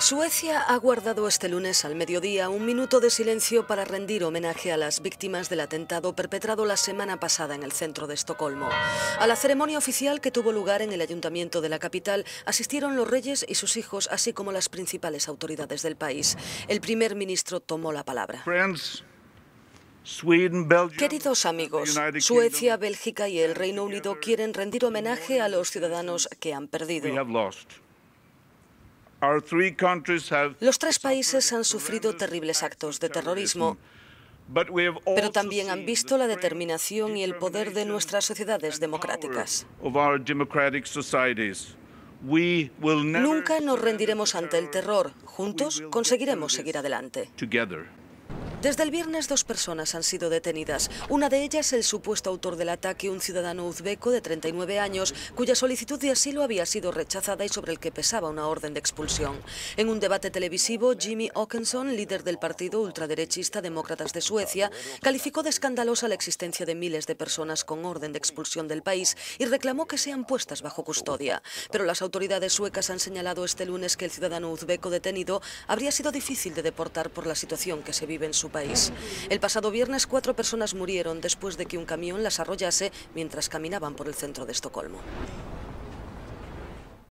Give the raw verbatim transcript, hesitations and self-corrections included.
Suecia ha guardado este lunes al mediodía un minuto de silencio para rendir homenaje a las víctimas del atentado perpetrado la semana pasada en el centro de Estocolmo. A la ceremonia oficial que tuvo lugar en el ayuntamiento de la capital asistieron los reyes y sus hijos, así como las principales autoridades del país. El primer ministro tomó la palabra. Friends. Queridos amigos, Suecia, Bélgica y el Reino Unido quieren rendir homenaje a los ciudadanos que han perdido. Los tres países han sufrido terribles actos de terrorismo, pero también han visto la determinación y el poder de nuestras sociedades democráticas. Nunca nos rendiremos ante el terror. Juntos conseguiremos seguir adelante. Desde el viernes, dos personas han sido detenidas. Una de ellas, el supuesto autor del ataque, un ciudadano uzbeco de treinta y nueve años, cuya solicitud de asilo había sido rechazada y sobre el que pesaba una orden de expulsión. En un debate televisivo, Jimmy Ockenson, líder del partido ultraderechista Demócratas de Suecia, calificó de escandalosa la existencia de miles de personas con orden de expulsión del país y reclamó que sean puestas bajo custodia. Pero las autoridades suecas han señalado este lunes que el ciudadano uzbeco detenido habría sido difícil de deportar por la situación que se vive en su país. El pasado viernes, cuatro personas murieron después de que un camión las arrollase mientras caminaban por el centro de Estocolmo.